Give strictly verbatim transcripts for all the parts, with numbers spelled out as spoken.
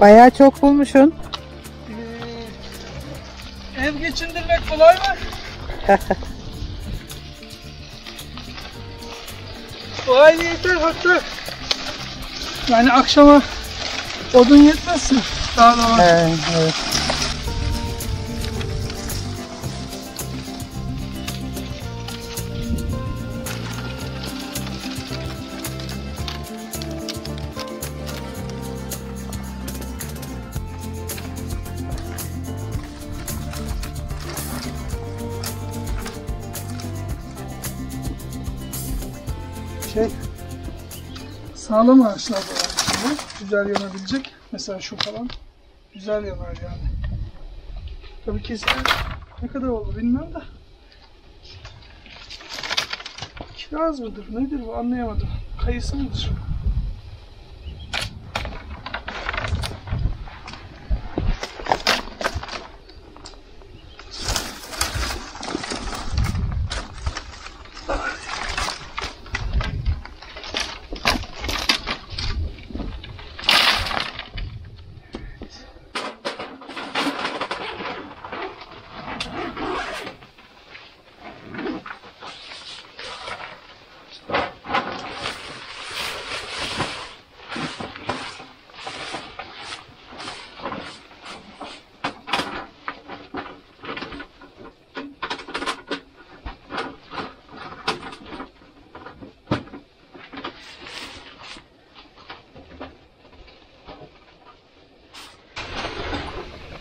Bayağı çok bulmuşsun. Ee, ev geçindirmek kolay mı? Kolay yeter hatta. Yani akşama odun yetmezsin. Daha da var. Evet, evet. Şey, sağlam ağaçlar da var şimdi. Güzel yanabilecek. Mesela şu falan güzel yanar yani. Tabii kesin ne kadar oldu bilmem de. Kiraz mıdır nedir bu anlayamadım. Kayısı mıdır?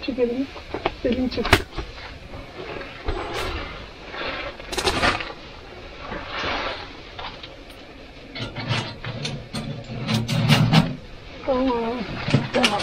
Çek elini, elini çek. Tamam, tamam.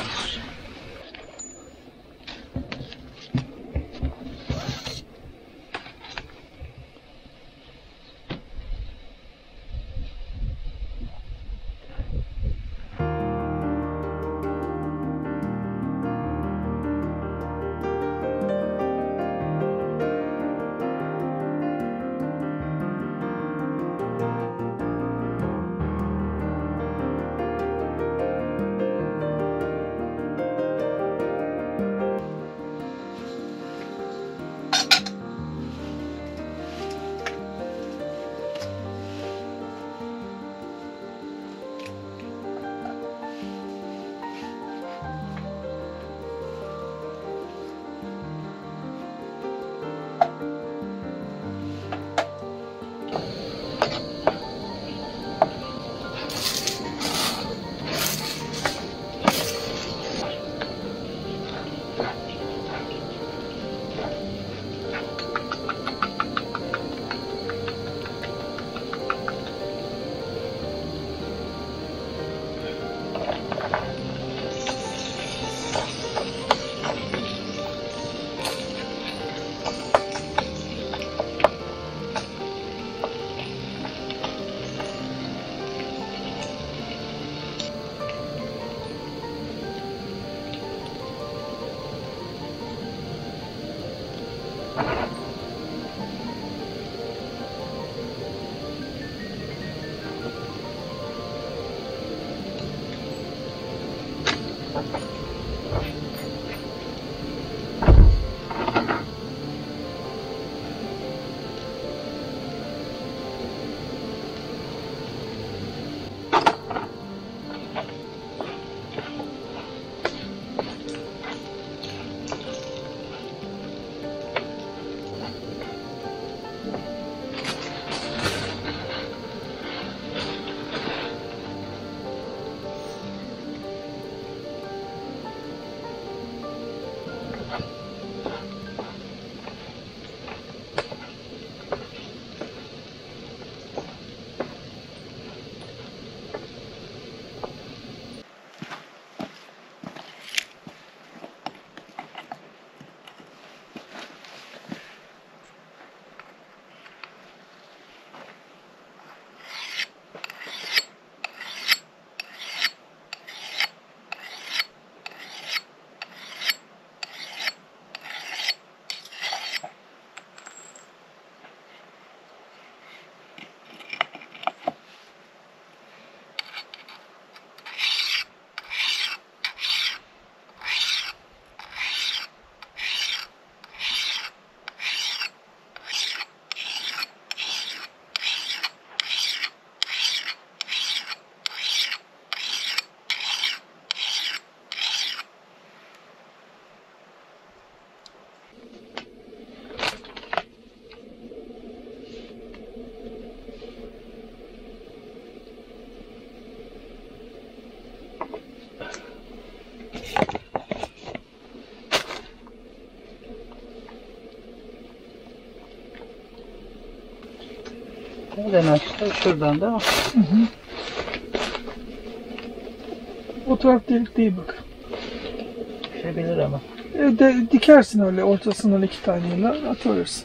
Neden açtı? Şuradan da. Hı hı. O taraf delik değil bak. Düşebilir ama. E de, dikersin öyle ortasından iki tane yılan atıverirsin.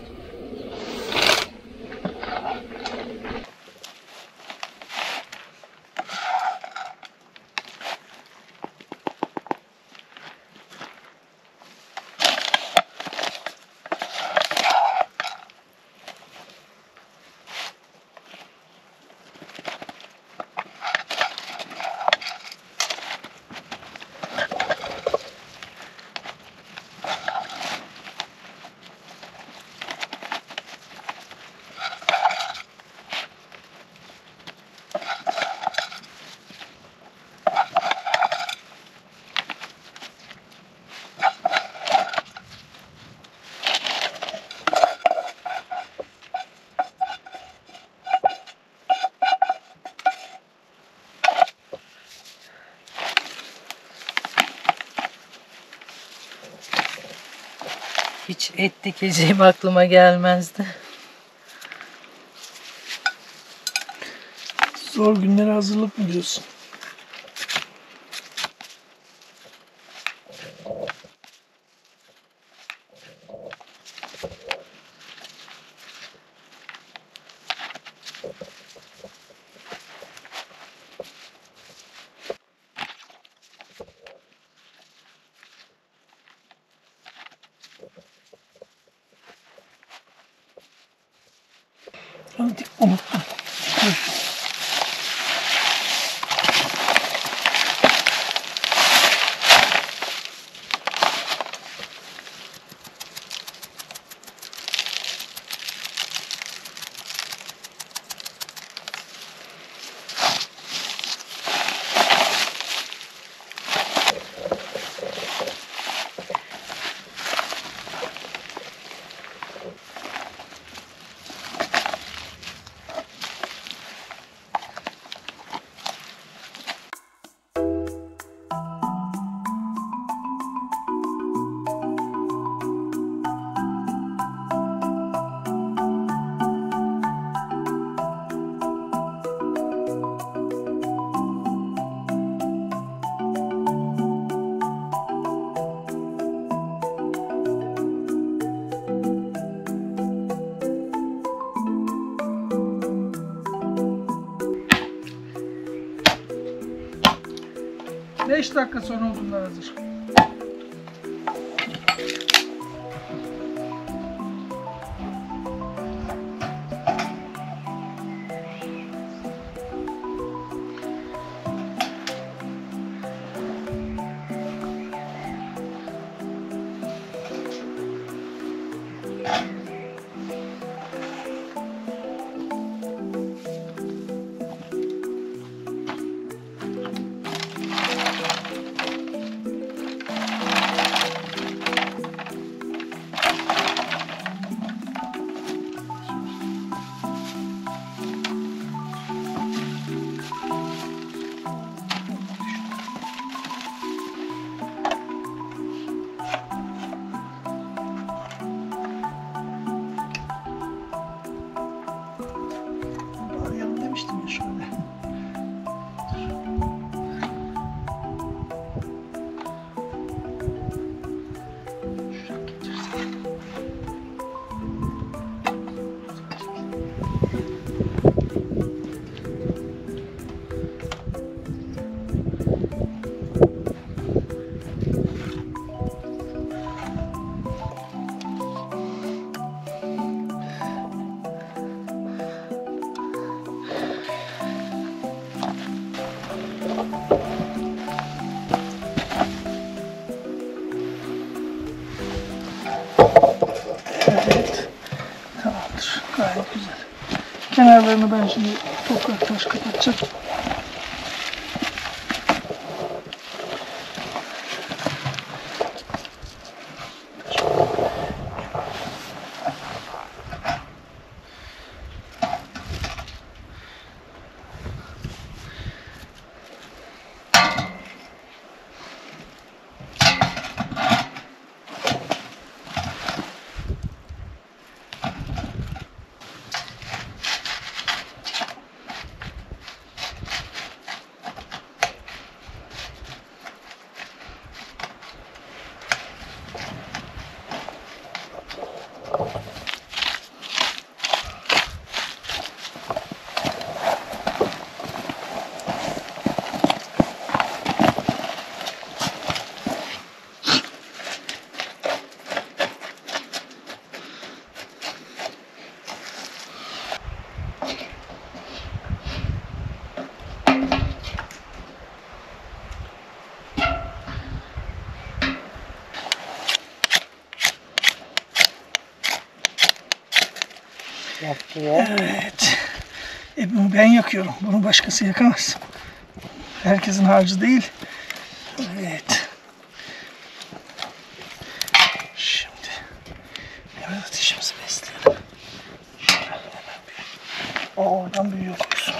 Hiç et dikeceğim aklıma gelmezdi. Zor günlere hazırlık mı diyorsun? Hadi unutma. beş dakika sonra odunlar hazır. Kenarlarını ben şimdi toprak taş kapatacağım. Evet. E bunu ben yakıyorum. Bunu başkası yakamaz. Herkesin harcı değil. Evet. Şimdi hemen ateşimizi besleyelim. Şöyle hemen bir. O oradan büyüyor koysun.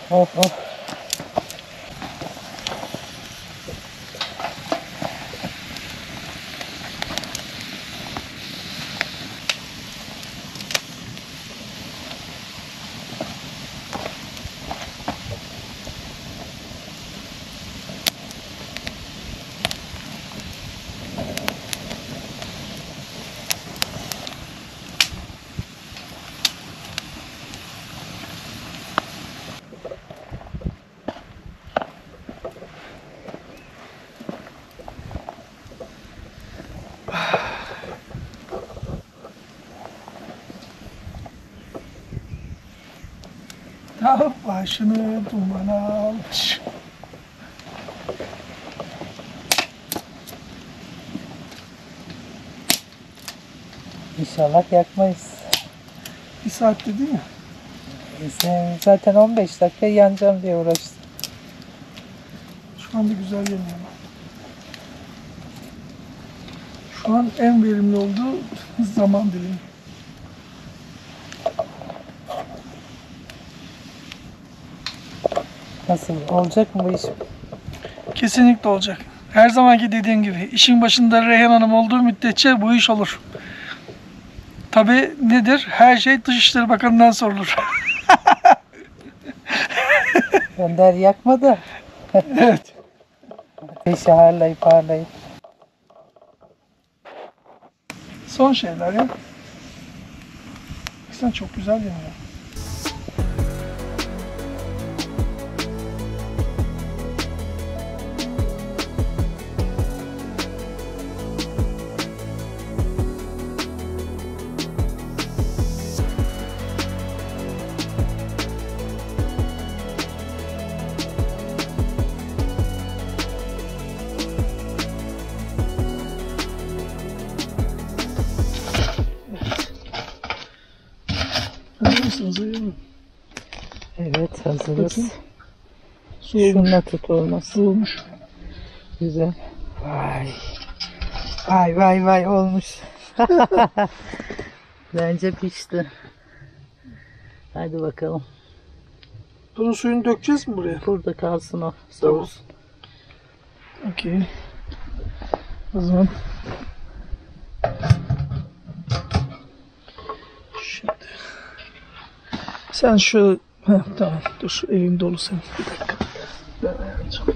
Hop hop hop. Dağ başını duman almış. İnşallah yakmayız. Bir saatte değil mi? Sen zaten on beş dakika yanacağım diye uğraştım. Şu anda güzel yanıyor. Şu an en verimli olduğu zaman dilimi. Nasıl? Olacak mı bu iş? Kesinlikle olacak. Her zamanki dediğim gibi işin başında Reyhan Hanım olduğu müddetçe bu iş olur. Tabii nedir? Her şey Dışişleri Bakanı'ndan sorulur. Önder yakmadı. Evet. Ateşi harlayıp harlayıp. Son şeyler ya. Sen çok güzel yanıyor. Evet, hazırız. Şununla tut olmaz. Soğumuş. Güzel. Vay. Vay vay vay olmuş. Bence pişti. Hadi bakalım. Bunun suyunu dökeceğiz mi buraya? Burada kalsın o. Soğusun. Tamam. Okey. O zaman. Şimdi. Sen şu... Heh, tamam dur, evim dolu sen. Bir dakika. Ben ayarlayacağım.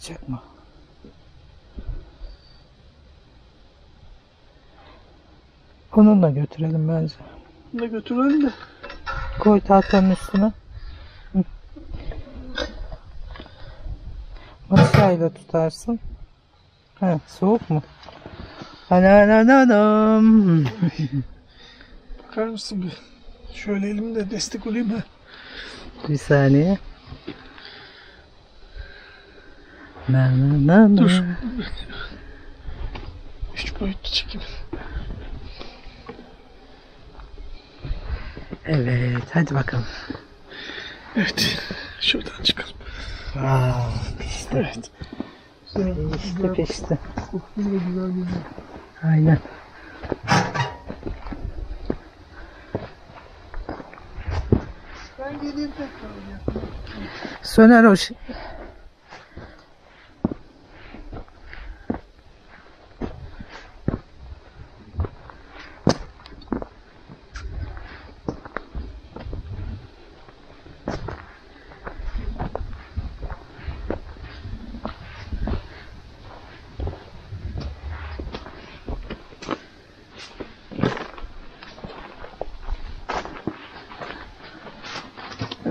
Çakma. Onu da götürelim bence. Bunu da götürelim de. Koy tahtanın üstüne. Hı. Masayla tutarsın. He, soğuk mu? Anananam. Bakar mısın bir? Şöyle elimde destek olayım ben. Bir saniye. Na na na. Dur. Üç boyutlu çekim. Evet, hadi bakalım. Evet, şuradan çıkalım. Aa, pişti. Evet. Pişti, pişti. Aynen. Ben geleyim tekrar. Söner hoş.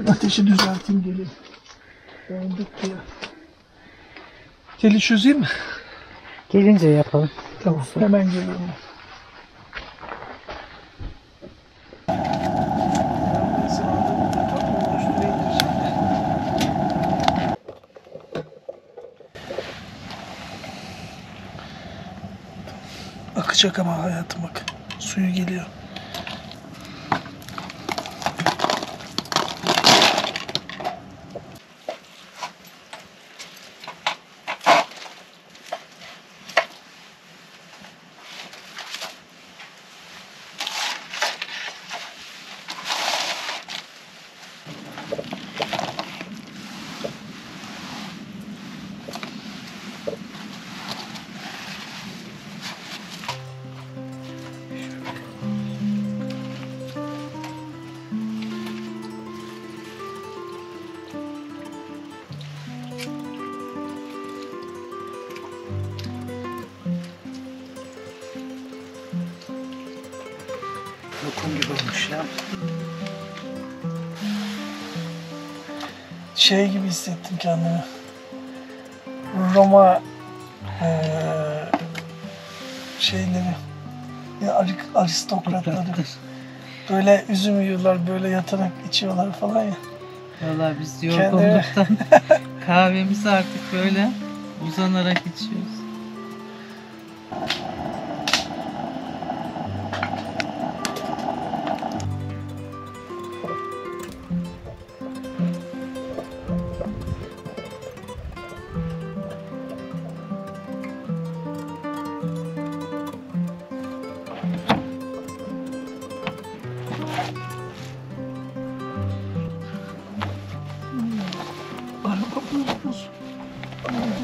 Ateşi düzelteyim geleyim. Yandık ya. Teli çözeyim mi? Gelince yapalım. Tamam. Hemen geliyorum. Akacak ama hayatım bak. Suyu geliyor. Lokum gibi olmuş ya. Şey gibi hissettim kendimi. Roma ee, şeyleri, ya aristokratları. Böyle üzüm yiyorlar, böyle yatarak içiyorlar falan ya. Vallahi biz yorgunluktan kendine... kahvemizi artık böyle uzanarak içiyoruz.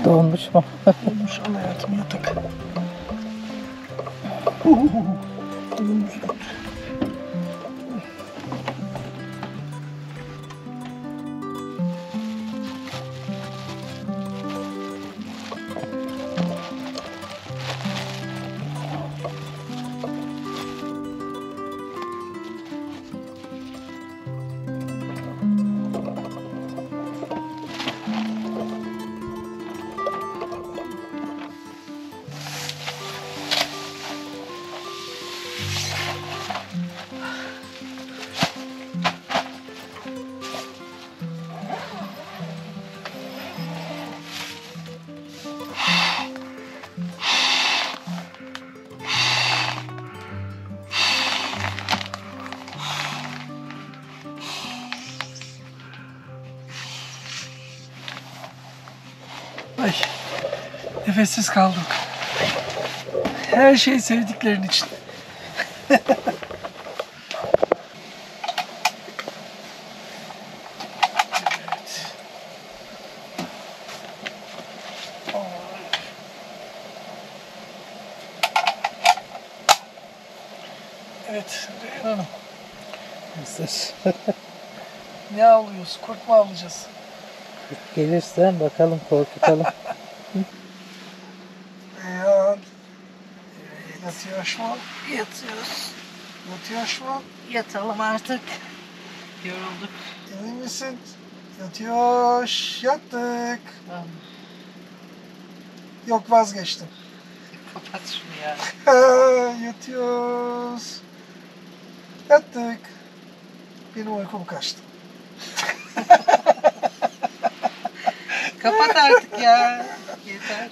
Donmuş mu? Donmuş ama hayatım yatak. Donmuş yatak. Ay, nefessiz kaldık. Her şey sevdiklerin için. Evet. Evet, Reyhan Hanım. Nasıl? Ne avlıyoruz? Kurt mu avlayacağız? Gelirsen bakalım, korkutalım. Reyhan. Reyhan. Yatıyor mu? Yatıyoruz. Yatıyor mu? Yatalım artık. Yorulduk. Emin misin? Yatıyor. Yattık. Tamam. Yok, vazgeçtim. Kapat şunu ya. Yatıyoruz. Yattık. Benim uykum kaçtı. Kapat artık ya. Yeter.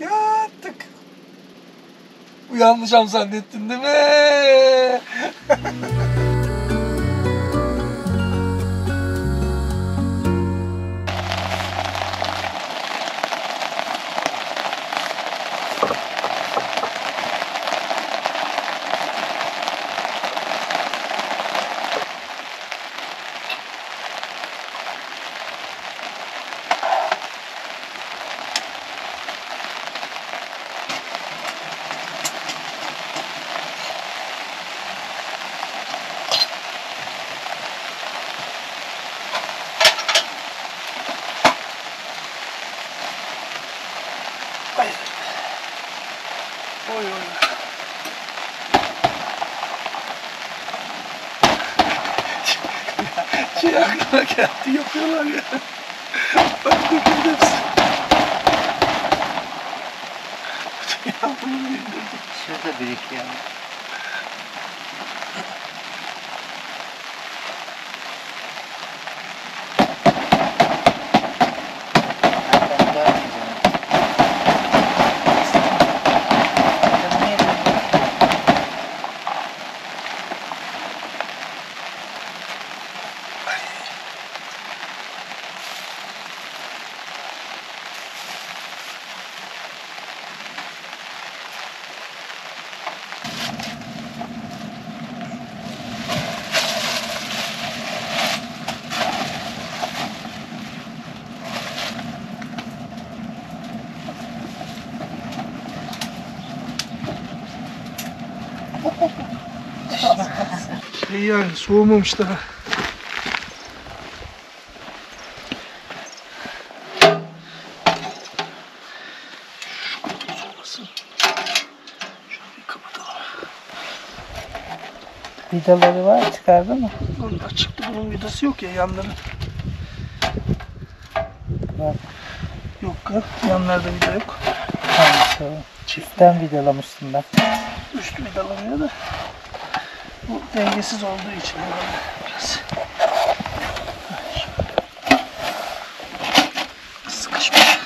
Yattık. Uyanacağım zannettin değil mi? Şey aklıma geldi, yapıyorlar ya. Bak döküldü hepsi. Ya bunu bildirdim. Şurada birik ya. İyi yani, soğumamış daha. Şu kadar soğumasın. Şunu bir kapatalım. Vidaları var, çıkardı mı? Onlar çıktı, bunun vidası yok ya yanların. Var. Yok ya, yanlarda vida yok. Tamam, tamam. Çiftten vidalamışsın ben. Üstü vidalanıyor da. Bu dengesiz olduğu için biraz sıkışmış.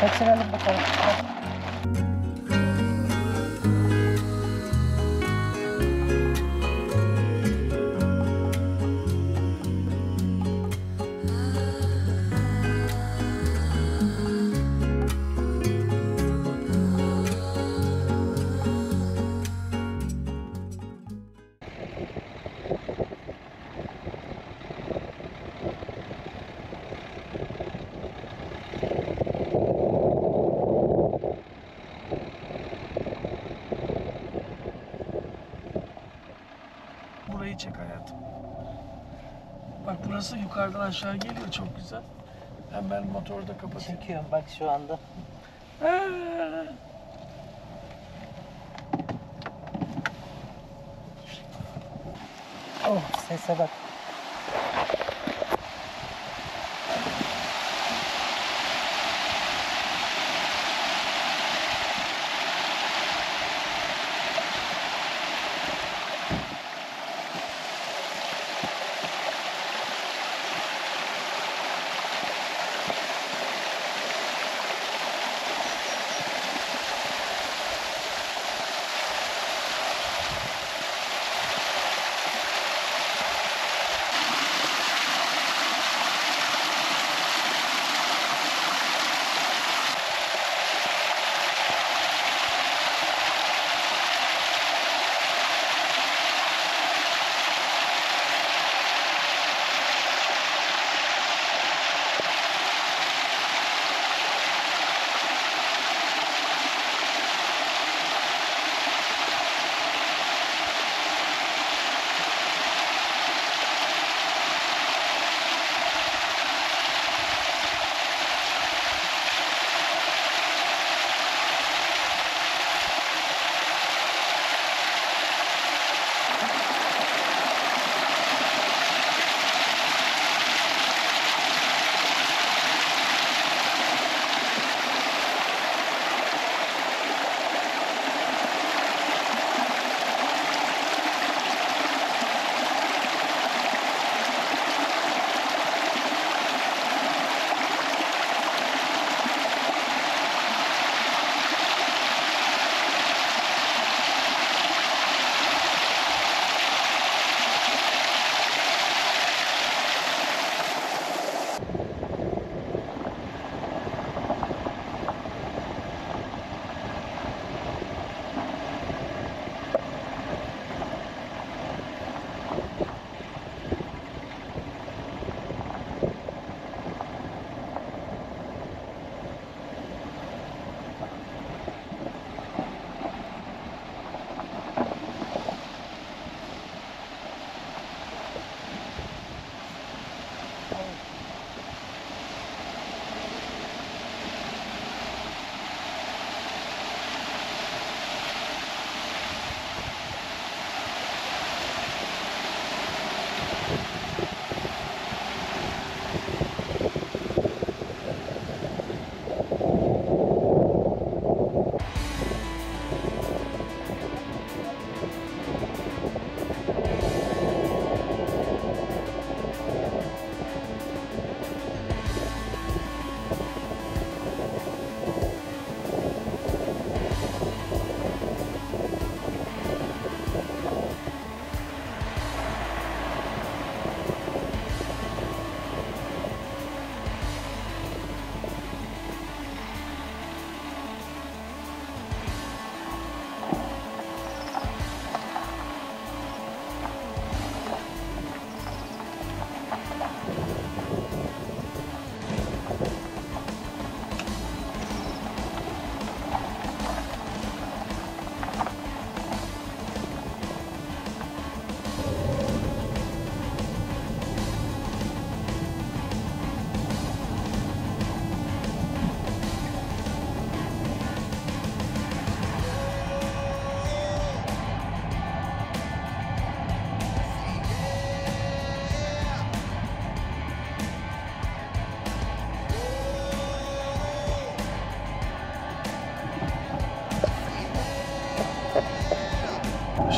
Kaçıralım bakalım. Çek hayatım. Bak burası yukarıdan aşağı geliyor, çok güzel. Ben, ben motoru da kapatayım. Çekiyorum bak şu anda. Aa! Oh, sese bak.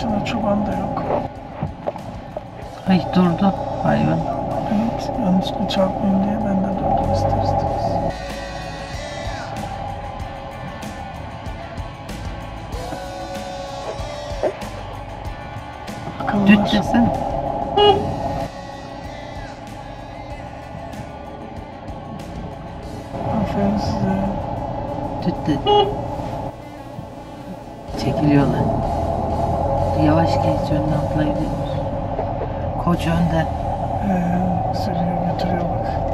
Şimdi çoban da yok. Ay durdu hayvan. Evet, yanlışlıkla çarpmayayım diye ben de durdum ister istemez. Düt desene. Aferin size. Düt dedi. Çekiliyorlar. Yavaş geç önüne atlayabilir. Koca önde. Ee, sürüyor, götürüyor bak.